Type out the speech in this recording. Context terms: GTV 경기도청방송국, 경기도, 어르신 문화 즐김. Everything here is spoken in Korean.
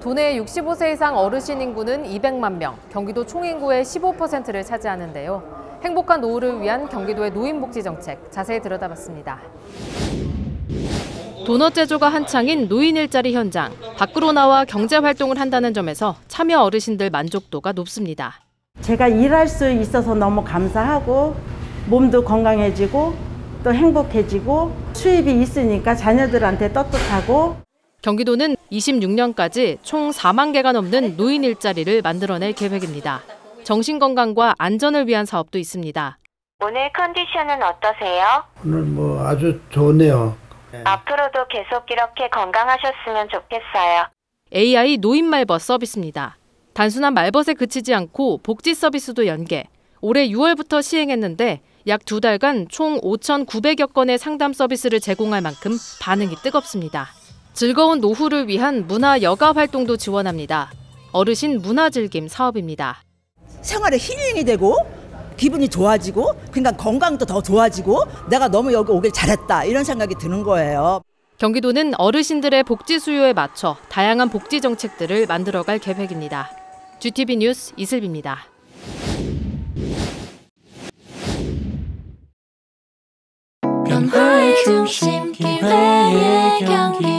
도내 65세 이상 어르신 인구는 200만 명, 경기도 총인구의 15%를 차지하는데요. 행복한 노후를 위한 경기도의 노인복지 정책, 자세히 들여다봤습니다. 도넛 제조가 한창인 노인 일자리 현장, 밖으로 나와 경제활동을 한다는 점에서 참여 어르신들 만족도가 높습니다. 제가 일할 수 있어서 너무 감사하고 몸도 건강해지고 또 행복해지고 수입이 있으니까 자녀들한테 떳떳하고. 경기도는 26년까지 총 4만 개가 넘는 노인 일자리를 만들어낼 계획입니다. 정신건강과 안전을 위한 사업도 있습니다. 오늘 컨디션은 어떠세요? 오늘 아주 좋네요. 네. 앞으로도 계속 이렇게 건강하셨으면 좋겠어요. AI 노인 말벗 서비스입니다. 단순한 말벗에 그치지 않고 복지 서비스도 연계, 올해 6월부터 시행했는데 약 2달간 총 5,900여 건의 상담 서비스를 제공할 만큼 반응이 뜨겁습니다. 즐거운 노후를 위한 문화 여가 활동도 지원합니다. 어르신 문화 즐김 사업입니다. 생활에 힐링이 되고 기분이 좋아지고 그러니까 건강도 더 좋아지고 내가 너무 여기 오길 잘했다 이런 생각이 드는 거예요. 경기도는 어르신들의 복지 수요에 맞춰 다양한 복지 정책들을 만들어갈 계획입니다. GTV 뉴스 이슬비입니다. 변화의 중심 기회의 경기